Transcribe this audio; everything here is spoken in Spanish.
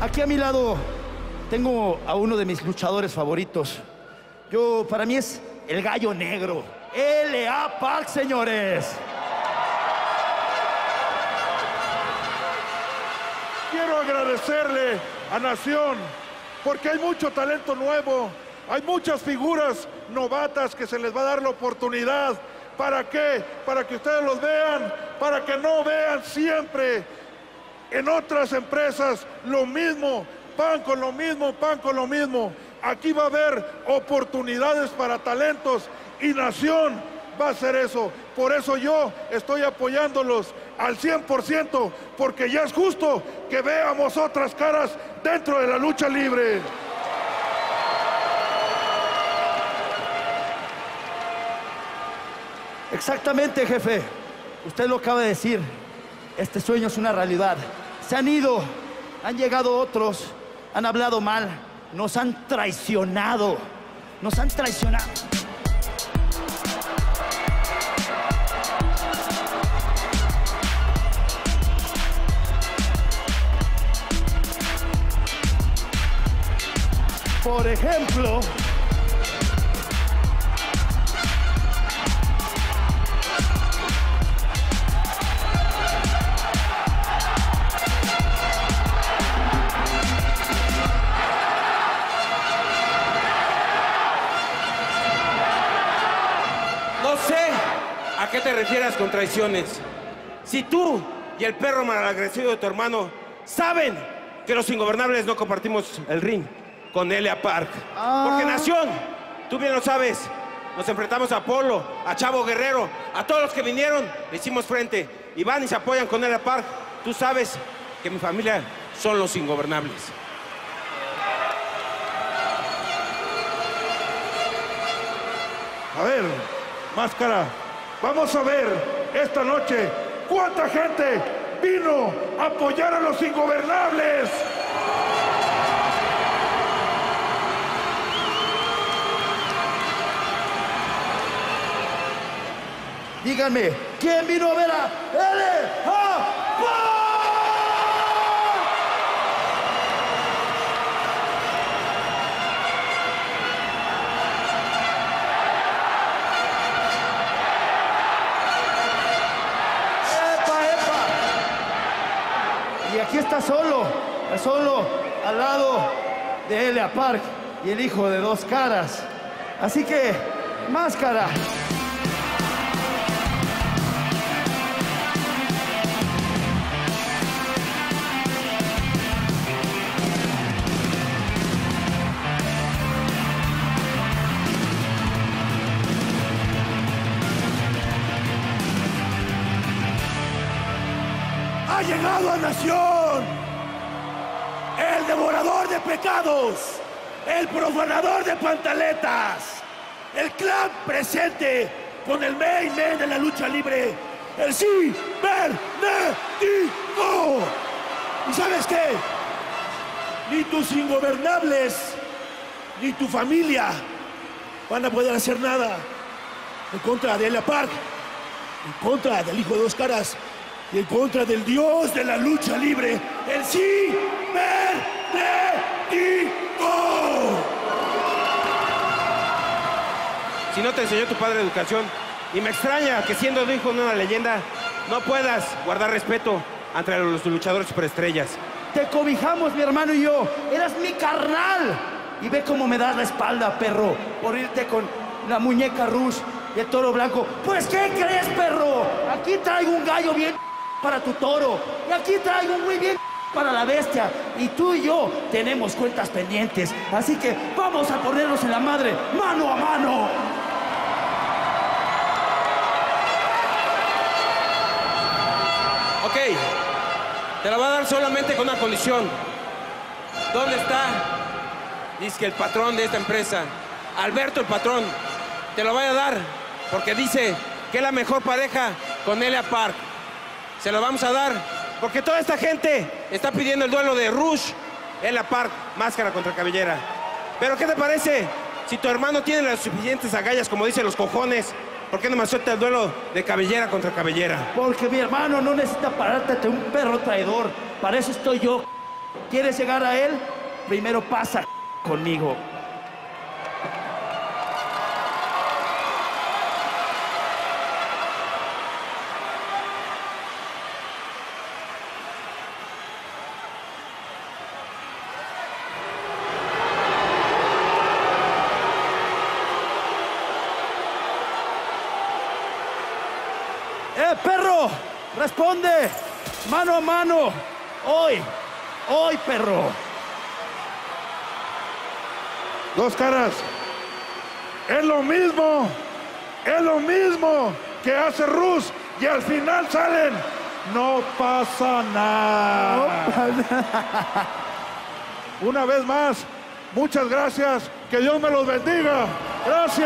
Aquí a mi lado tengo a uno de mis luchadores favoritos. Para mí es el gallo negro. L.A. Park, señores. Quiero agradecerle a Nación, porque hay mucho talento nuevo, hay muchas figuras novatas que se les va a dar la oportunidad. ¿Para qué? Para que ustedes los vean, para que no vean siempre en otras empresas lo mismo, pan con lo mismo, pan con lo mismo. Aquí va a haber oportunidades para talentos y Nación va a hacer eso. Por eso yo estoy apoyándolos al 100%, porque ya es justo que veamos otras caras dentro de la lucha libre. Exactamente, jefe. Usted lo acaba de decir. Este sueño es una realidad. Se han ido, han llegado otros, han hablado mal, nos han traicionado. Nos han traicionado. Por ejemplo, no sé a qué te refieras con traiciones. Si tú y el perro malagresivo de tu hermano saben que los ingobernables no compartimos el ring con L.A. Park. Porque Nación, tú bien lo sabes, nos enfrentamos a Apolo, a Chavo Guerrero, a todos los que vinieron, le hicimos frente, y van y se apoyan con L.A. Park. Tú sabes que mi familia son los ingobernables. A ver, Máscara, vamos a ver esta noche cuánta gente vino a apoyar a los ingobernables. Díganme, ¿quién vino a ver a L.A. Park? ¡Epa, epa! Y aquí está solo, al lado de L.A. Park y el hijo de dos caras. Así que, Máscara, ha llegado a Nación, el devorador de pecados, el profanador de pantaletas, el clan presente con el main man de la lucha libre, el Cibernético. ¿Y sabes qué? Ni tus ingobernables, ni tu familia van a poder hacer nada en contra de L.A. Park, en contra del hijo de dos caras, y en contra del dios de la lucha libre, el Cibernético. Si no te enseñó tu padre educación, y me extraña que siendo el hijo de una leyenda, no puedas guardar respeto ante los luchadores superestrellas. Te cobijamos, mi hermano y yo. Eras mi carnal. Y ve cómo me das la espalda, perro, por irte con la muñeca Rush y el Toro Blanco. Pues, ¿qué crees, perro? Aquí traigo un gallo bien para tu toro, y aquí traigo un güey bien para la bestia, y tú y yo tenemos cuentas pendientes, así que vamos a ponernos en la madre, mano a mano. Ok, te la voy a dar solamente con una condición. ¿Dónde está? Dice que el patrón de esta empresa, Alberto el Patrón, te lo voy a dar porque dice que es la mejor pareja con L.A. Park. Se lo vamos a dar porque toda esta gente está pidiendo el duelo de Rush, L.A. Park, máscara contra cabellera. Pero ¿qué te parece si tu hermano tiene las suficientes agallas, como dicen los cojones? ¿Por qué no me suelta el duelo de cabellera contra cabellera? Porque mi hermano no necesita pararte ante un perro traidor. Para eso estoy yo. ¿Quieres llegar a él? Primero pasa conmigo. Perro, responde, mano a mano, hoy, perro. Dos Caras, es lo mismo que hace Rush y al final salen, no pasa nada. Una vez más, muchas gracias, que Dios me los bendiga, gracias.